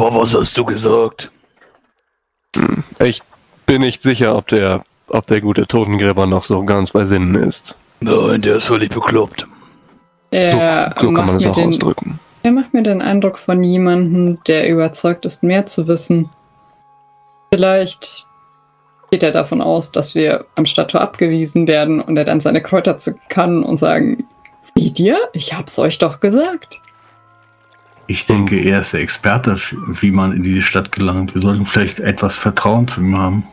Aber was hast du gesagt? Ich bin nicht sicher, ob der gute Totengräber noch so ganz bei Sinnen ist. Nein, der ist völlig bekloppt. So kann man es auch ausdrücken. Er macht mir den Eindruck von jemandem, der überzeugt ist, mehr zu wissen. Vielleicht geht er davon aus, dass wir am Stadttor abgewiesen werden und er dann seine Kräuter zücken kann und sagen, seht ihr, ich hab's euch doch gesagt. Ich denke, er ist der Experte, wie man in diese Stadt gelangt. Wir sollten vielleicht etwas Vertrauen zu ihm haben.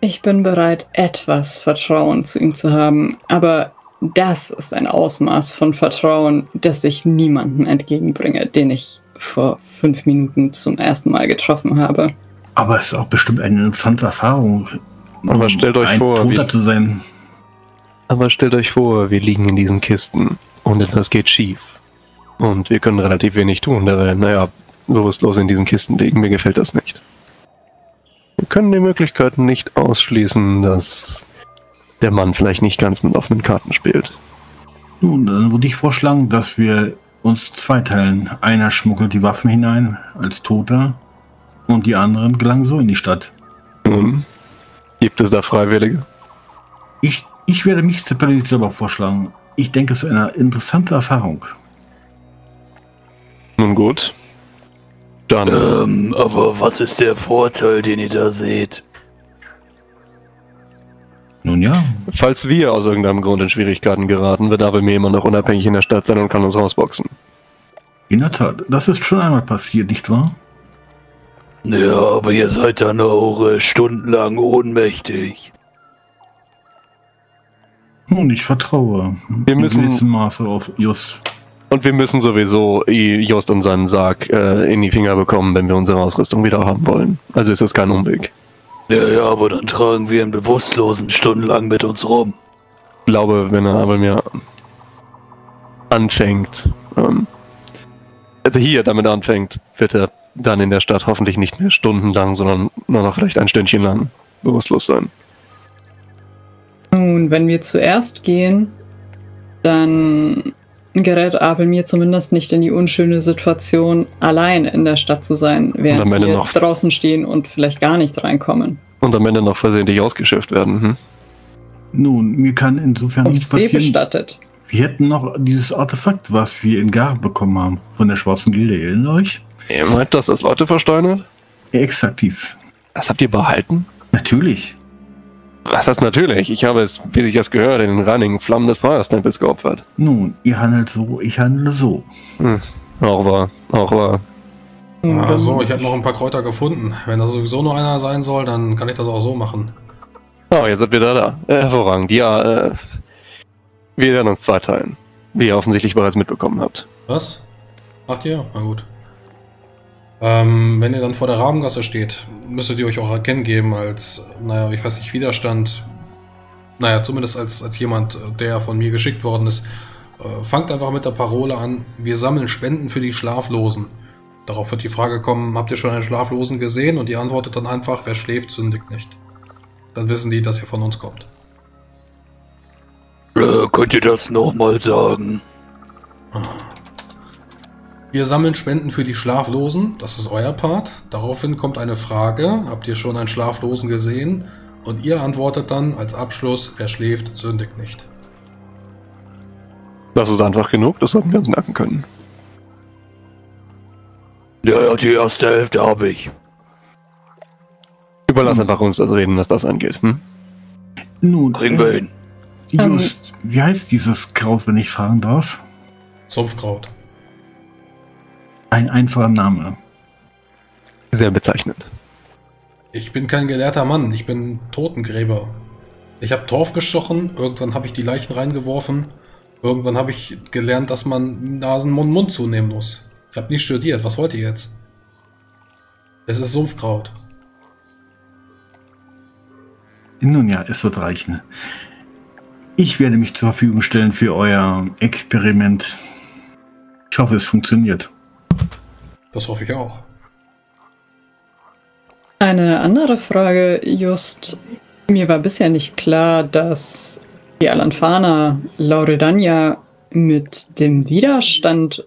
Ich bin bereit, etwas Vertrauen zu ihm zu haben, aber das ist ein Ausmaß von Vertrauen, das ich niemandem entgegenbringe, den ich vor 5 Minuten zum ersten Mal getroffen habe. Aber es ist auch bestimmt eine interessante Erfahrung, aber stellt euch vor, Toter zu sein. Aber stellt euch vor, wir liegen in diesen Kisten und etwas geht schief. Und wir können relativ wenig tun, da wir, bewusstlos in diesen Kisten liegen. Mir gefällt das nicht. Wir können die Möglichkeiten nicht ausschließen, dass der Mann vielleicht nicht ganz mit offenen Karten spielt. Nun, dann würde ich vorschlagen, dass wir uns zweiteilen. Einer schmuggelt die Waffen hinein als Toter und die anderen gelangen so in die Stadt. Nun, gibt es da Freiwillige? Ich werde mich zur Polizei selber vorschlagen. Ich denke, es ist eine interessante Erfahrung. Nun gut. Dann. Aber was ist der Vorteil, den ihr da seht? Nun ja. Falls wir aus irgendeinem Grund in Schwierigkeiten geraten, wird Abelmir immer noch unabhängig in der Stadt sein und kann uns rausboxen. In der Tat, das ist schon einmal passiert, nicht wahr? Ja, aber ihr seid dann auch stundenlang ohnmächtig. Nun, ich vertraue im nächsten Maße auf Just. Und wir müssen sowieso Just und seinen Sarg in die Finger bekommen, wenn wir unsere Ausrüstung wieder haben wollen. Also ist das kein Umweg. Ja, aber dann tragen wir einen Bewusstlosen stundenlang mit uns rum. Ich glaube, wenn er aber mir anfängt, wird er dann in der Stadt hoffentlich nicht mehr stundenlang, sondern nur noch vielleicht ein Stündchen lang bewusstlos sein. Nun, wenn wir zuerst gehen, dann gerät Abelmir zumindest nicht in die unschöne Situation, allein in der Stadt zu sein, während wir draußen stehen und vielleicht gar nicht reinkommen. Und am Ende noch versehentlich ausgeschifft werden. Hm? Nun, mir kann insofern nichts passieren. Bestattet. Wir hätten noch dieses Artefakt, was wir in Gareth bekommen haben, von der Schwarzen Gilde, erinnert euch? Ihr meint, dass das Leute versteinert? Exakt dies. Das habt ihr behalten? Natürlich. Was heißt natürlich? Ich habe es, wie sich das gehört, in den reinigen Flammen des Feuerstempels geopfert. Nun, ihr handelt so, ich handle so. Hm, auch wahr, auch wahr. Also, ich habe noch ein paar Kräuter gefunden. Wenn das sowieso nur einer sein soll, dann kann ich das auch so machen. Oh, jetzt sind wir da. Hervorragend. Ja, wir werden uns zweiteilen. Wie ihr offensichtlich bereits mitbekommen habt. Was? Macht ihr? Na gut. Wenn ihr dann vor der Rabengasse steht, müsstet ihr euch auch erkennen geben als, ich weiß nicht, Widerstand. Zumindest als jemand, der von mir geschickt worden ist. Fangt einfach mit der Parole an, wir sammeln Spenden für die Schlaflosen. Darauf wird die Frage kommen, habt ihr schon einen Schlaflosen gesehen? Und ihr antwortet dann einfach, wer schläft, sündigt nicht. Dann wissen die, dass ihr von uns kommt. Könnt ihr das nochmal sagen? Wir sammeln Spenden für die Schlaflosen, das ist euer Part. Daraufhin kommt eine Frage, habt ihr schon einen Schlaflosen gesehen? Und ihr antwortet dann als Abschluss, wer schläft, sündigt nicht. Das ist einfach genug, das sollten wir uns merken können. Ja, die erste Hälfte habe ich. Überlass einfach uns das Reden, was das angeht. Hm? Nun, kriegen wir hin. Just, wie heißt dieses Kraut, wenn ich fragen darf? Sumpfkraut. Ein einfacher Name. Sehr bezeichnend. Ich bin kein gelehrter Mann, ich bin Totengräber. Ich habe Torf gestochen, irgendwann habe ich die Leichen reingeworfen, irgendwann habe ich gelernt, dass man Nasen-Mund-Mund zunehmen muss. Ich habe nicht studiert, was wollt ihr jetzt? Es ist Sumpfkraut. Nun ja, es wird reichen. Ich werde mich zur Verfügung stellen für euer Experiment. Ich hoffe, es funktioniert. Das hoffe ich auch. Eine andere Frage, Just. Mir war bisher nicht klar, dass die Alanfana Loredania mit dem Widerstand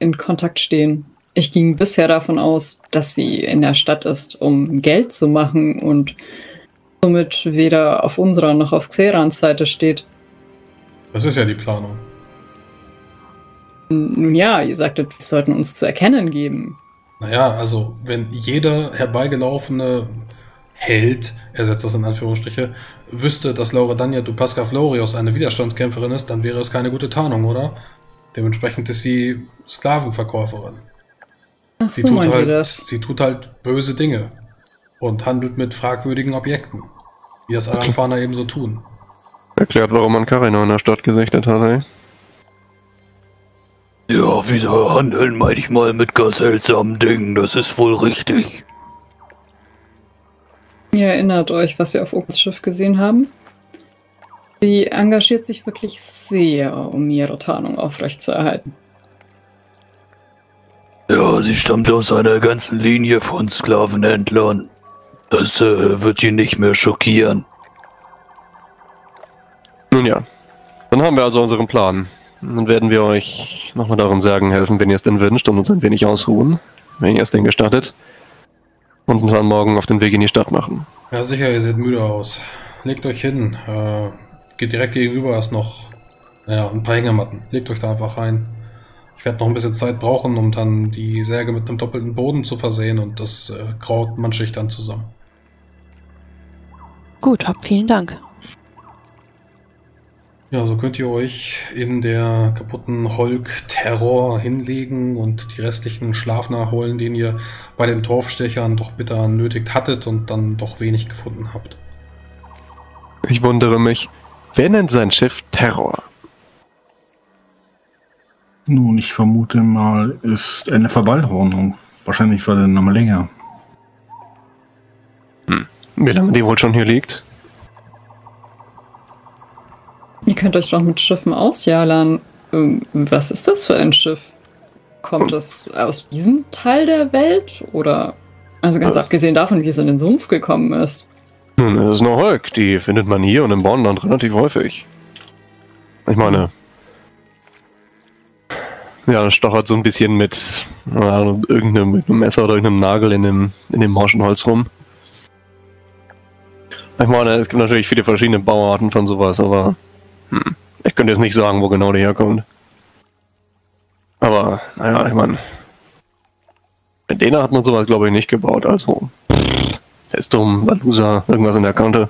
in Kontakt stehen. Ich ging bisher davon aus, dass sie in der Stadt ist, um Geld zu machen und somit weder auf unserer noch auf Xeraans Seite steht. Das ist ja die Planung. Nun ja, ihr sagtet, wir sollten uns zu erkennen geben. Naja, also wenn jeder herbeigelaufene Held, er setzt das in Anführungsstriche, wüsste, dass Loredania du Pasca Florios eine Widerstandskämpferin ist, dann wäre es keine gute Tarnung, oder? Dementsprechend ist sie Sklavenverkäuferin. Ach so, meint ihr das? Sie tut halt böse Dinge und handelt mit fragwürdigen Objekten, wie das Aranfaner ebenso tun. Erklärt, warum man Karina in der Stadt gesichtet hat, ey. Ja, wieso handeln manchmal mit ganz seltsamen Dingen, das ist wohl richtig. Ihr erinnert euch, was wir auf Ogas Schiff gesehen haben? Sie engagiert sich wirklich sehr, um ihre Tarnung aufrechtzuerhalten. Ja, sie stammt aus einer ganzen Linie von Sklavenhändlern. Das wird ihn nicht mehr schockieren. Nun ja, dann haben wir also unseren Plan. Dann werden wir euch nochmal darin sagen helfen, wenn ihr es denn wünscht und uns ein wenig ausruhen, wenn ihr es denn gestattet. Und uns dann morgen auf den Weg in die Stadt machen. Ja sicher, ihr seht müde aus. Legt euch hin. Geht direkt gegenüber, ist noch ein paar Hängematten. Legt euch da einfach rein. Ich werde noch ein bisschen Zeit brauchen, um dann die Särge mit einem doppelten Boden zu versehen und das Kraut manche dann zusammen. Gut, vielen Dank. Ja, so könnt ihr euch in der kaputten Holk-Terror hinlegen und die restlichen Schlaf nachholen, den ihr bei den Torfstechern doch bitter nötigt hattet und dann doch wenig gefunden habt. Ich wundere mich, wer nennt sein Schiff Terror? Nun, ich vermute mal, ist eine Verballhornung. Wahrscheinlich war der Name länger. Hm. Wie lange die wohl schon hier liegt? Ihr könnt euch doch mit Schiffen ausjahlern. Was ist das für ein Schiff? Kommt es aus diesem Teil der Welt? Oder, also ganz abgesehen davon, wie es in den Sumpf gekommen ist. Nun, es ist eine Holk. Die findet man hier und im Bornenland relativ häufig. Ich meine, ja, das stochert so ein bisschen mit, mit einem Messer oder irgendeinem Nagel in dem morschen Holz rum. Ich meine, es gibt natürlich viele verschiedene Bauarten von sowas, aber ich könnte jetzt nicht sagen, wo genau der herkommt. Aber, naja, ich meine, mit denen hat man sowas, glaube ich, nicht gebaut, also Festum, Valusa, irgendwas in der Kante.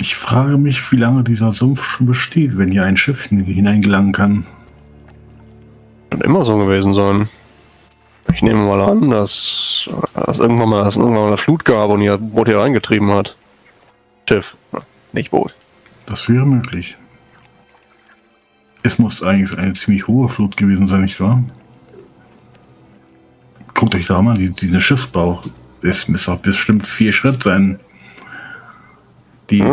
Ich frage mich, wie lange dieser Sumpf schon besteht, wenn hier ein Schiff hineingelangen kann. Kann immer so gewesen sein. Ich nehme mal an, dass irgendwann mal eine Flut gab und ihr Boot hier reingetrieben hat. Schiff, nicht Boot. Das wäre möglich. Es muss eigentlich eine ziemlich hohe Flut gewesen sein, nicht wahr? Guckt euch da mal, dieser Schiffsbau. Es müssen auch bestimmt 4 Schritt sein, die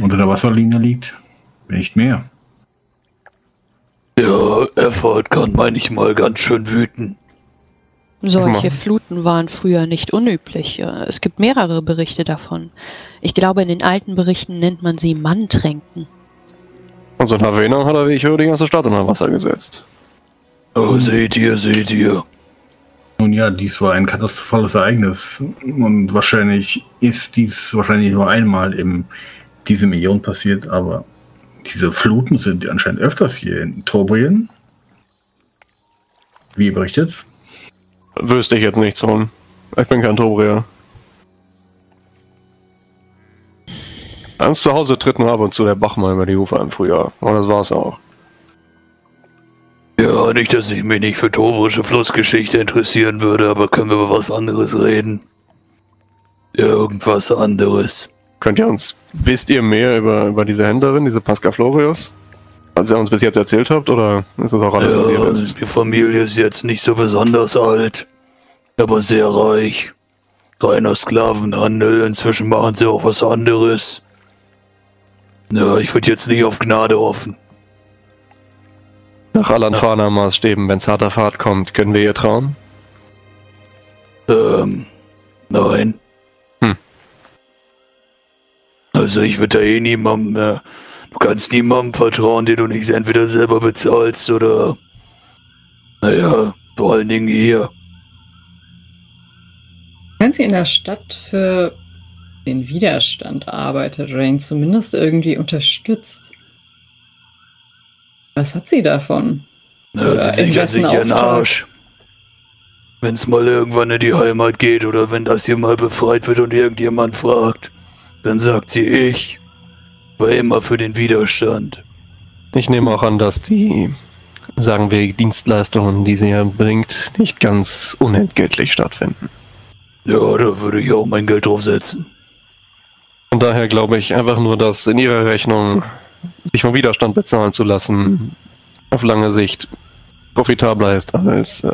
unter der Wasserlinie liegt. Wenn nicht mehr. Ja, Efferd kann manchmal ganz schön wüten. Solche Fluten waren früher nicht unüblich. Es gibt mehrere Berichte davon. Ich glaube, in den alten Berichten nennt man sie Manntränken. Und so ein Havener hat er, wie ich höre, die ganze Stadt unter Wasser gesetzt. Oh, seht ihr, seht ihr. Nun ja, dies war ein katastrophales Ereignis. Und wahrscheinlich ist dies nur einmal in diesem Äon passiert, aber diese Fluten sind anscheinend öfters hier in Talburg. Wie berichtet? Wüsste ich jetzt nichts von. Ich bin kein Talburger. Bei uns zu Hause tritt nur ab und zu der Bach mal über die Ufer im Frühjahr. Und das war's auch. Ja, nicht, dass ich mich nicht für talburgische Flussgeschichte interessieren würde, aber können wir über was anderes reden? Irgendwas anderes. Könnt ihr uns, wisst ihr mehr über diese Händlerin, diese Pasca Florios? Was ihr uns bis jetzt erzählt habt, oder ist das auch alles, was ihr wisst? Die Familie ist jetzt nicht so besonders alt, aber sehr reich. Reiner Sklavenhandel, inzwischen machen sie auch was anderes. Ja, ich würde jetzt nicht auf Gnade hoffen. Nach Alanfaner Maßstäben, wenn's harter Fahrt kommt, können wir ihr trauen? Nein. Also ich würde da eh niemandem, du kannst niemandem vertrauen, den du nicht entweder selber bezahlst oder, naja, Vor allen Dingen hier. Wenn sie in der Stadt für den Widerstand arbeitet oder ihn zumindest irgendwie unterstützt, was hat sie davon? Na, sie sichert sich ihren Arsch. Wenn es mal irgendwann in die Heimat geht oder wenn das hier mal befreit wird und irgendjemand fragt, dann sagt sie, ich war immer für den Widerstand. Ich nehme auch an, dass die, sagen wir, Dienstleistungen, die sie erbringt, nicht ganz unentgeltlich stattfinden. Ja, da würde ich auch mein Geld drauf setzen. Von daher glaube ich einfach nur, dass in ihrer Rechnung sich vom Widerstand bezahlen zu lassen, auf lange Sicht profitabler ist, als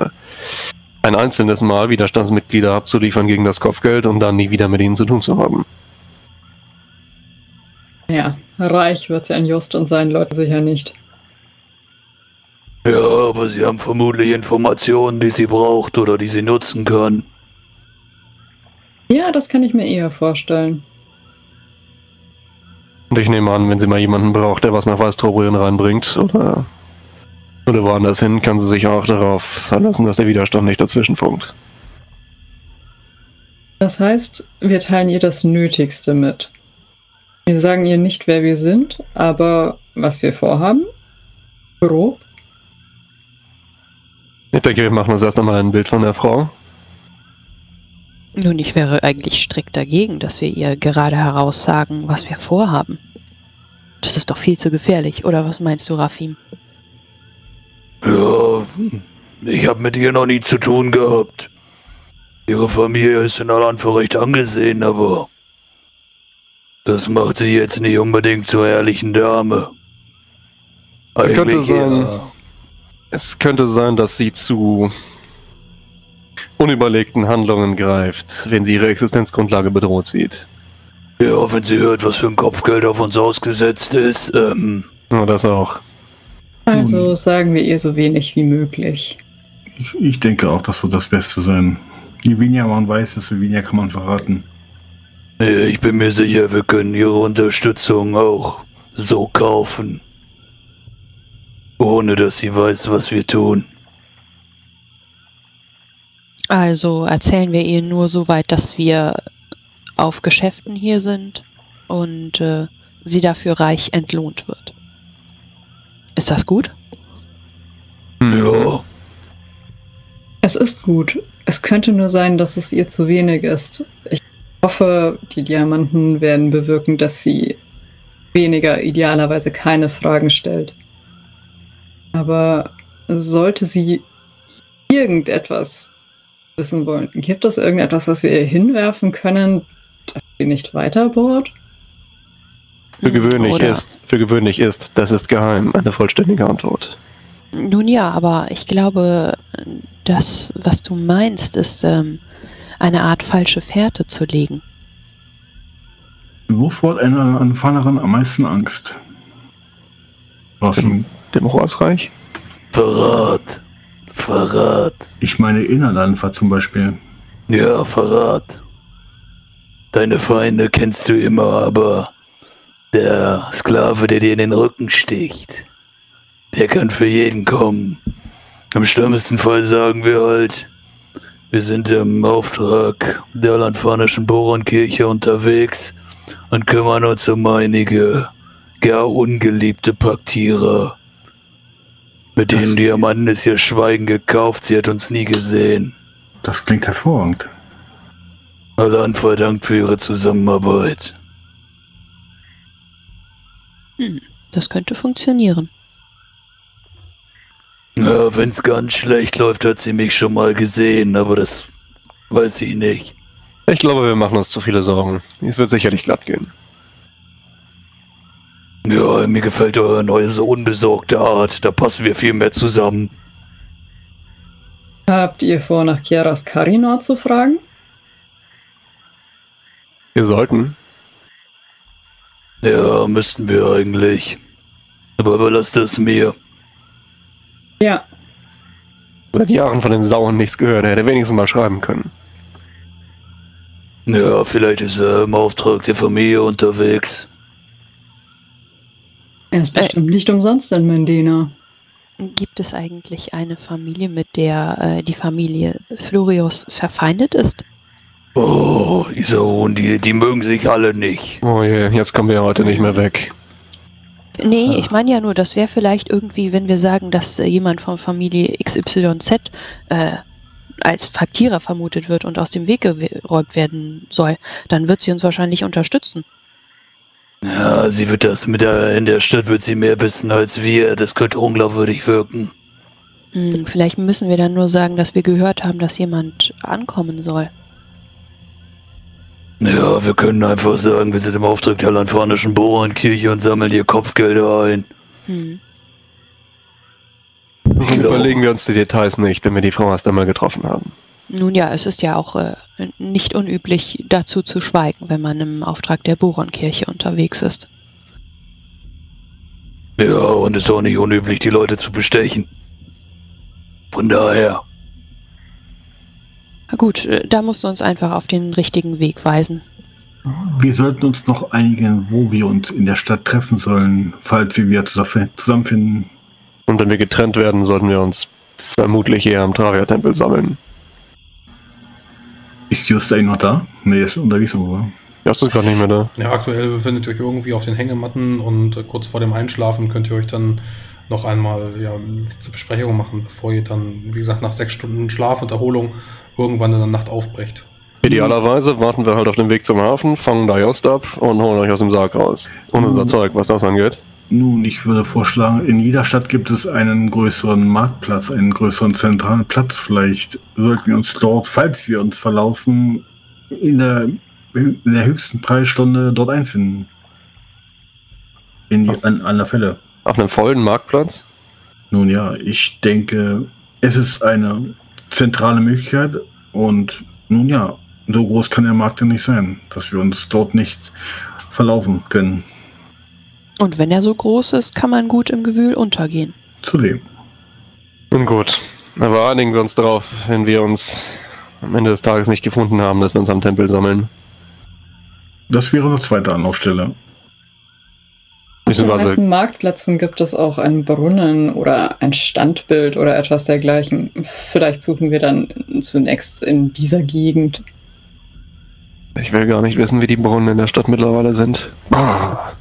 ein einzelnes Mal Widerstandsmitglieder abzuliefern gegen das Kopfgeld und dann nie wieder mit ihnen zu tun zu haben. Ja, reich wird sie an Just und seinen Leuten sicher nicht. Ja, aber sie haben vermutlich Informationen, die sie braucht oder die sie nutzen kann. Ja, das kann ich mir eher vorstellen. Und ich nehme an, wenn sie mal jemanden braucht, der was nach Weißtrobrühen reinbringt oder woanders hin, kann sie sich auch darauf verlassen, dass der Widerstand nicht dazwischenfunkt. Das heißt, wir teilen ihr das Nötigste mit. Wir sagen ihr nicht, wer wir sind, aber was wir vorhaben. Grob. Ich denke, wir machen uns erst einmal ein Bild von der Frau. Nun, ich wäre eigentlich strikt dagegen, dass wir ihr gerade heraus sagen, was wir vorhaben. Das ist doch viel zu gefährlich, oder was meinst du, Rafim? Ja, ich habe mit ihr noch nie zu tun gehabt. Ihre Familie ist in aller Anführung recht angesehen, aber das macht sie jetzt nicht unbedingt zur ehrlichen Dame. Es könnte sein, dass sie zu unüberlegten Handlungen greift, wenn sie ihre Existenzgrundlage bedroht sieht. Ja, wenn sie hört, was für ein Kopfgeld auf uns ausgesetzt ist, ja, das auch. Also sagen wir ihr so wenig wie möglich. Ich denke auch, das wird das Beste sein. Je weniger man weiß, desto weniger kann man verraten. Ich bin mir sicher, wir können ihre Unterstützung auch so kaufen. Ohne, dass sie weiß, was wir tun. Also erzählen wir ihr nur so weit, dass wir auf Geschäften hier sind und sie dafür reich entlohnt wird. Ist das gut? Ja. Es ist gut. Es könnte nur sein, dass es ihr zu wenig ist. Ich hoffe, die Diamanten werden bewirken, dass sie weniger, idealerweise keine Fragen stellt. Aber sollte sie irgendetwas wissen wollen. Gibt es irgendetwas, was wir ihr hinwerfen können, das sie nicht weiterbohrt? Für gewöhnlich ist, das ist geheim, eine vollständige Antwort. Nun ja, aber ich glaube, das, was du meinst, ist eine Art falsche Fährte zu legen. Wovor hat eine Anfahrerin am meisten Angst? Was? Dem Horsreich? Verrat. Verrat. Ich meine Innerlandfahrt zum Beispiel. Ja, Verrat. Deine Feinde kennst du immer, aber der Sklave, der dir in den Rücken sticht, der kann für jeden kommen. Im schlimmsten Fall sagen wir halt, wir sind im Auftrag der landfahrnischen Boronkirche unterwegs und kümmern uns um einige gar ungeliebte Paktierer. Mit den Diamanten ist ihr Schweigen gekauft, sie hat uns nie gesehen. Das klingt hervorragend. Allein verdankt für ihre Zusammenarbeit. Hm, das könnte funktionieren. Ja, wenn es ganz schlecht läuft, hat sie mich schon mal gesehen, aber das weiß ich nicht. Ich glaube, wir machen uns zu viele Sorgen. Es wird sicherlich glatt gehen. Ja, mir gefällt eure neue, so unbesorgte Art. Da passen wir viel mehr zusammen. Habt ihr vor, nach Kieras Karina zu fragen? Wir sollten. Ja, müssten wir eigentlich. Aber überlasst es mir. Ja. Seit Jahren von den Sauen nichts gehört. Er hätte wenigstens mal schreiben können. Ja, vielleicht ist er im Auftrag der Familie unterwegs. Er ist bestimmt nicht umsonst in Mendena. Gibt es eigentlich eine Familie, mit der die Familie Florios verfeindet ist? Oh, diese Ruhen, die mögen sich alle nicht. Oh je, jetzt kommen wir heute nicht mehr weg. Nee, ich meine ja nur, das wäre vielleicht irgendwie, wenn wir sagen, dass jemand von Familie XYZ als Fakirer vermutet wird und aus dem Weg geräumt werden soll, dann wird sie uns wahrscheinlich unterstützen. Ja, sie wird das in der Stadt wird sie mehr wissen als wir. Das könnte unglaubwürdig wirken. Hm, vielleicht müssen wir dann nur sagen, dass wir gehört haben, dass jemand ankommen soll. Ja, wir können einfach sagen, wir sind im Auftrag der landfahrnischen Boronkirche und sammeln hier Kopfgelder ein. Hm. Überlegen wir uns die Details nicht, wenn wir die Frau erst einmal getroffen haben. Nun ja, es ist ja auch nicht unüblich, dazu zu schweigen, wenn man im Auftrag der Boronkirche unterwegs ist. Ja, und es ist auch nicht unüblich, die Leute zu bestechen. Von daher. Na gut, da musst du uns einfach auf den richtigen Weg weisen. Wir sollten uns noch einigen, wo wir uns in der Stadt treffen sollen, falls wir wieder zusammenfinden. Und wenn wir getrennt werden, sollten wir uns vermutlich eher am Traviatempel sammeln. Ist Just eigentlich noch da? Ne, er ist unterwegs, aber. Just ist gerade nicht mehr da. Ja, aktuell befindet ihr euch irgendwie auf den Hängematten und kurz vor dem Einschlafen könnt ihr euch dann noch einmal zur Besprechung machen, bevor ihr dann, wie gesagt, nach 6 Stunden Schlaf und Erholung irgendwann in der Nacht aufbrecht. Idealerweise warten wir halt auf dem Weg zum Hafen, fangen da Just ab und holen euch aus dem Sarg raus. Und unser Zeug, was das angeht. Nun, ich würde vorschlagen, in jeder Stadt gibt es einen größeren Marktplatz, einen größeren zentralen Platz. Vielleicht sollten wir uns dort, falls wir uns verlaufen, in der höchsten Preisstunde dort einfinden. An aller Fälle. Auf einem vollen Marktplatz? Nun ja, ich denke, es ist eine zentrale Möglichkeit und nun ja, so groß kann der Markt ja nicht sein, dass wir uns dort nicht verlaufen können. Und wenn er so groß ist, kann man gut im Gewühl untergehen. Zudem. Nun gut, aber einigen wir uns darauf, wenn wir uns am Ende des Tages nicht gefunden haben, dass wir uns am Tempel sammeln. Das wäre eine zweite Anlaufstelle. Auf den meisten Marktplätzen gibt es auch einen Brunnen oder ein Standbild oder etwas dergleichen. Vielleicht suchen wir dann zunächst in dieser Gegend. Ich will gar nicht wissen, wie die Brunnen in der Stadt mittlerweile sind. Ah.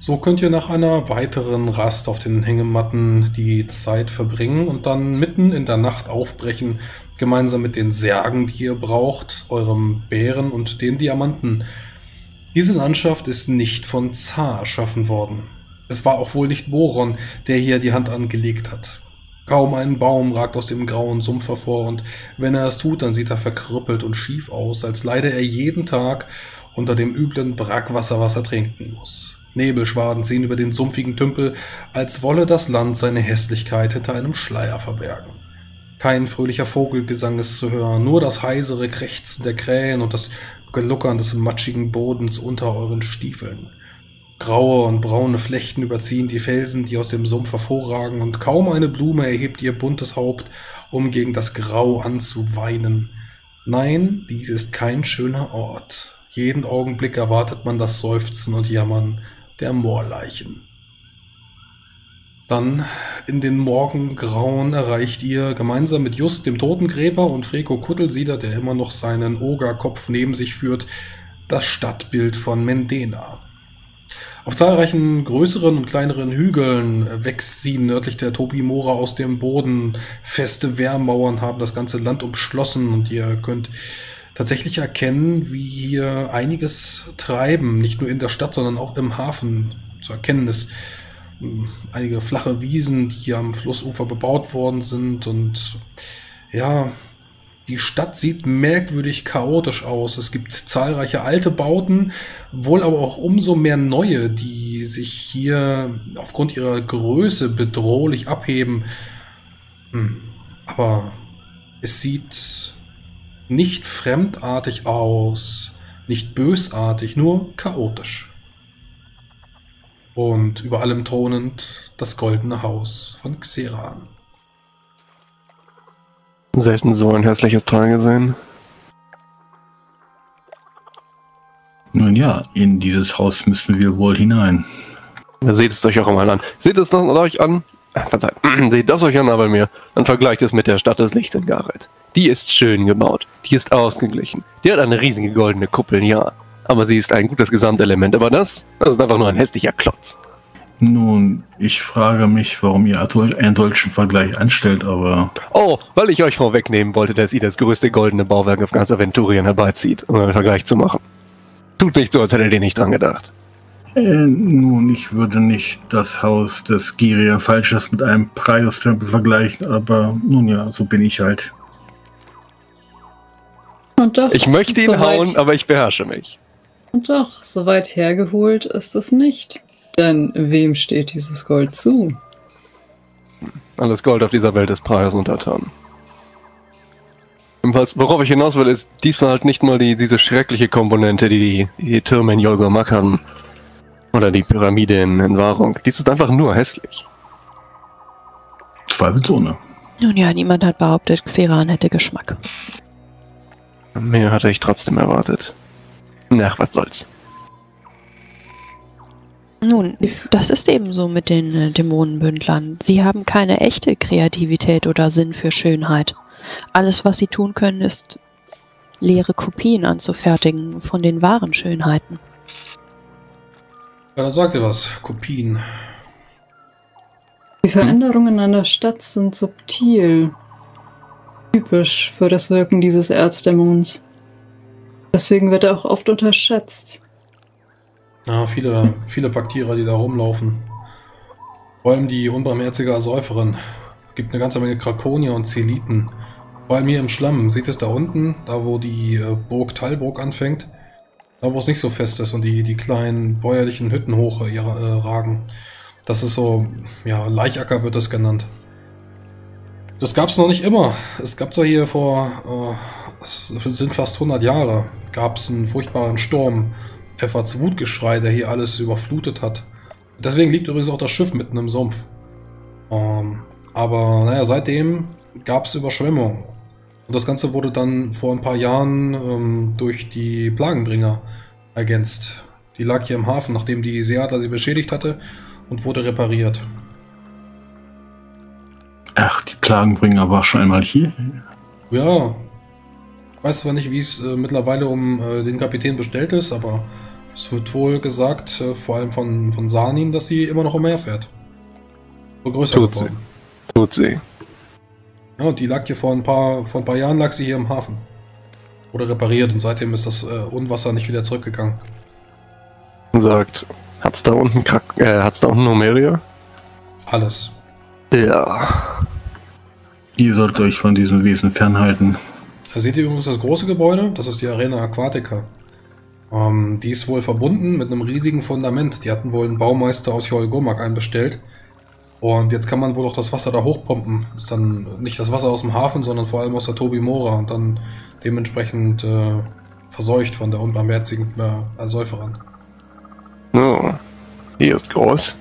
So könnt ihr nach einer weiteren Rast auf den Hängematten die Zeit verbringen und dann mitten in der Nacht aufbrechen, gemeinsam mit den Särgen, die ihr braucht, eurem Bären und den Diamanten. Diese Landschaft ist nicht von Zar erschaffen worden. Es war auch wohl nicht Boron, der hier die Hand angelegt hat. Kaum ein Baum ragt aus dem grauen Sumpf hervor und wenn er es tut, dann sieht er verkrüppelt und schief aus, als leide er jeden Tag unter dem üblen Brackwasser, was er trinken muss. Nebelschwaden ziehen über den sumpfigen Tümpel, als wolle das Land seine Hässlichkeit hinter einem Schleier verbergen. Kein fröhlicher Vogelgesang ist zu hören, nur das heisere Krächzen der Krähen und das Gluckern des matschigen Bodens unter euren Stiefeln. Graue und braune Flechten überziehen die Felsen, die aus dem Sumpf hervorragen, und kaum eine Blume erhebt ihr buntes Haupt, um gegen das Grau anzuweinen. Nein, dies ist kein schöner Ort. Jeden Augenblick erwartet man das Seufzen und Jammern der Moorleichen. Dann in den Morgengrauen erreicht ihr gemeinsam mit Just, dem Totengräber, und Freko Kuttelsieder, der immer noch seinen Ogerkopf neben sich führt, das Stadtbild von Mendena. Auf zahlreichen größeren und kleineren Hügeln wächst sie nördlich der Tobimora aus dem Boden. Feste Wehrmauern haben das ganze Land umschlossen und ihr könnt tatsächlich erkennen, wie hier einiges Treiben, nicht nur in der Stadt, sondern auch im Hafen zu erkennen ist. Einige flache Wiesen, die hier am Flussufer bebaut worden sind, und ja, die Stadt sieht merkwürdig chaotisch aus. Es gibt zahlreiche alte Bauten, wohl aber auch umso mehr neue, die sich hier aufgrund ihrer Größe bedrohlich abheben. Aber es sieht nicht fremdartig aus, nicht bösartig, nur chaotisch. Und über allem thronend das goldene Haus von Xeraan. Selten so ein hässliches Tal gesehen. Nun ja, in dieses Haus müssen wir wohl hinein. Seht es euch auch einmal an. Seht es euch an. Verzeiht. Seht das euch an, aber mir. Dann vergleicht es mit der Stadt des Lichts in Gareth. Die ist schön gebaut. Die ist ausgeglichen. Die hat eine riesige goldene Kuppel, ja. Aber sie ist ein gutes Gesamtelement. Aber das ist einfach nur ein hässlicher Klotz. Nun, ich frage mich, warum ihr einen solchen Vergleich anstellt, aber... Oh, weil ich euch vorwegnehmen wollte, dass ihr das größte goldene Bauwerk auf ganz Aventurien herbeizieht, um einen Vergleich zu machen. Tut nicht so, als hättet ihr nicht dran gedacht. Nun, ich würde nicht das Haus des Girian Falsches mit einem Prius-Tempel vergleichen, aber nun ja, so bin ich halt. Und doch, ich möchte ihn hauen, aber ich beherrsche mich. Und doch, so weit hergeholt ist es nicht. Denn wem steht dieses Gold zu? Alles Gold auf dieser Welt ist Preis untertan. Worauf ich hinaus will, ist diesmal halt nicht mal diese schreckliche Komponente, die Türme in Jolgormack haben. Oder die Pyramide in Warung. Dies ist einfach nur hässlich. Zweifelsohne. Nun ja, niemand hat behauptet, Xeraan hätte Geschmack. Mehr hatte ich trotzdem erwartet. Na, was soll's. Nun, das ist eben so mit den Dämonenbündlern. Sie haben keine echte Kreativität oder Sinn für Schönheit. Alles, was sie tun können, ist, leere Kopien anzufertigen von den wahren Schönheiten. Ja, da sagt ihr was. Kopien. Die Veränderungen an der Stadt sind subtil. Typisch für das Wirken dieses Erzdämons. Deswegen wird er auch oft unterschätzt. Ja, viele Paktierer, die da rumlaufen. Vor allem die unbarmherzige Säuferin. Gibt eine ganze Menge Krakonier und Zeliten. Vor allem hier im Schlamm. Seht es da unten, da wo die Burg Talburg anfängt. Da wo es nicht so fest ist und die kleinen bäuerlichen Hütten hoch ragen. Das ist so, ja, Laichacker wird das genannt. Das gab es noch nicht immer. Es gab es ja hier vor, es sind fast 100 Jahre, gab es einen furchtbaren Sturm. Efferds Wutgeschrei, der hier alles überflutet hat. Deswegen liegt übrigens auch das Schiff mitten im Sumpf. Aber naja, seitdem gab es Überschwemmung. Und das Ganze wurde dann vor ein paar Jahren durch die Plagenbringer ergänzt. Die lag hier im Hafen, nachdem die Seeadler sie beschädigt hatte, und wurde repariert. Ach, die Plagenbringer war schon einmal hier? Ja. Ich weiß zwar nicht, wie es mittlerweile um den Kapitän bestellt ist, aber es wird wohl gesagt, vor allem von Sanin, dass sie immer noch umherfährt. So größer geworden. Tut sie. Ja, und die lag hier vor ein paar Jahren lag sie hier im Hafen. Wurde repariert und seitdem ist das Unwasser nicht wieder zurückgegangen. Sagt, hat's da unten Numeria? Alles. Ja. Ihr sollt euch von diesem Wesen fernhalten. Da seht ihr übrigens das große Gebäude, das ist die Arena Aquatica. Die ist wohl verbunden mit einem riesigen Fundament. Die hatten wohl einen Baumeister aus Jolgormack einbestellt. Und jetzt kann man wohl auch das Wasser da hochpumpen. Ist dann nicht das Wasser aus dem Hafen, sondern vor allem aus der Tobimora und dann dementsprechend verseucht von der unbarmherzigen Säuferin. Oh, die ist groß.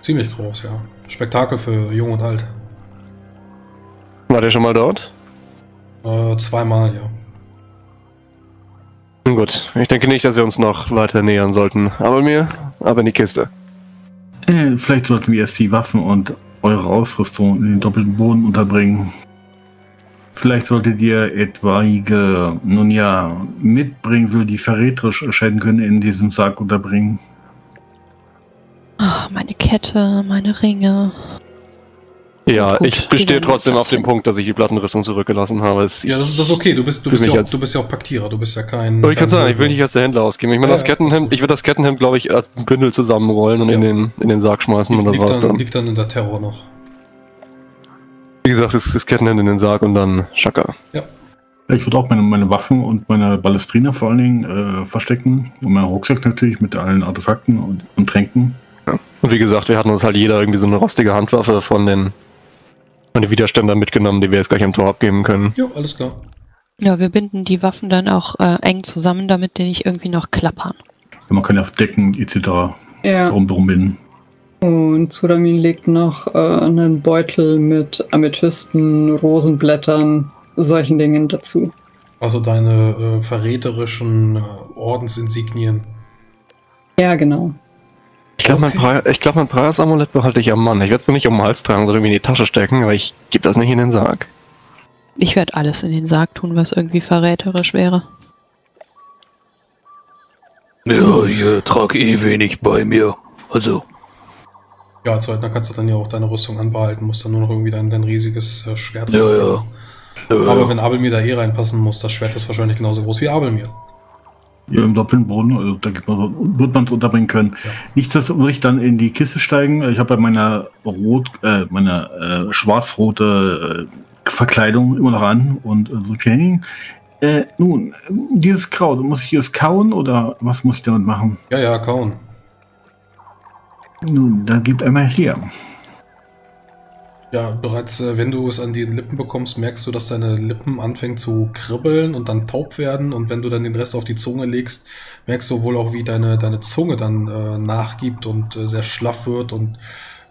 Ziemlich groß, ja. Spektakel für Jung und Alt. War der schon mal dort? Zweimal, ja. Gut, ich denke nicht, dass wir uns noch weiter nähern sollten. Aber in die Kiste. Vielleicht sollten wir erst die Waffen und eure Ausrüstung in den doppelten Boden unterbringen. Vielleicht solltet ihr etwaige, nun ja, Mitbringsel, die verräterisch erscheinen können, in diesem Sarg unterbringen. Oh, meine Kette, meine Ringe... Ja, gut, ich bestehe trotzdem auf dem Punkt, dass ich die Plattenrüstung zurückgelassen habe. Ja, das ist okay. Du bist ja auch Paktierer, du bist ja kein... Ich kann sagen, ich will nicht als der Händler ausgeben. Ich meine, ich würde das Kettenhemd, glaube ich, als Bündel zusammenrollen und in den Sarg schmeißen und das war's dann. Liegt dann in der Terror noch. Wie gesagt, das Kettenhemd in den Sarg und dann Chaka. Ja. Ich würde auch meine Waffen und meine Ballestrine vor allen Dingen verstecken. Und meinen Rucksack natürlich mit allen Artefakten und Tränken. Ja. Und wie gesagt, wir hatten uns halt jeder irgendwie so eine rostige Handwaffe von den... Und die Widerständer mitgenommen, die wir jetzt gleich am Tor abgeben können. Ja, alles klar. Ja, wir binden die Waffen dann auch eng zusammen, damit die nicht irgendwie noch klappern. Ja, man kann ja auf Decken etc. Ja. Darum binden. Und Zuramin legt noch einen Beutel mit Amethysten, Rosenblättern, solchen Dingen dazu. Also deine verräterischen Ordensinsignien. Ja, genau. Ich glaube, mein Preis-Amulett behalte ich am Mann. Ich werde es mir nicht um den Hals tragen, sondern irgendwie in die Tasche stecken, aber ich gebe das nicht in den Sarg. Ich werde alles in den Sarg tun, was irgendwie verräterisch wäre. Ja, ich trage eh wenig bei mir. Also. Ja, als Söldner kannst du dann ja auch deine Rüstung anbehalten, musst dann nur noch irgendwie dein riesiges Schwert reinpacken. Ja, ja. Aber wenn Abelmir da eh reinpassen muss, das Schwert ist wahrscheinlich genauso groß wie Abelmir. Ja, im Doppelbrunnen, also da wird man es unterbringen können. Ja. Nichtsdestotrotz würde ich dann in die Kiste steigen. Ich habe bei meiner schwarz-rote Verkleidung immer noch an und so Training. Nun, dieses Kraut, muss ich es kauen oder was muss ich damit machen? Ja, ja, kauen. Nun, dann gibt einmal hier. Ja, bereits wenn du es an die Lippen bekommst, merkst du, dass deine Lippen anfangen zu kribbeln und dann taub werden. Und wenn du dann den Rest auf die Zunge legst, merkst du wohl auch, wie deine Zunge dann nachgibt und sehr schlaff wird. Und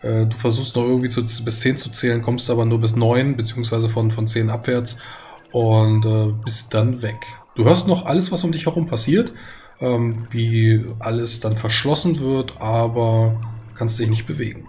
du versuchst noch irgendwie bis 10 zu zählen, kommst aber nur bis 9, beziehungsweise von 10 abwärts und bist dann weg. Du hörst noch alles, was um dich herum passiert, wie alles dann verschlossen wird, aber kannst dich nicht bewegen.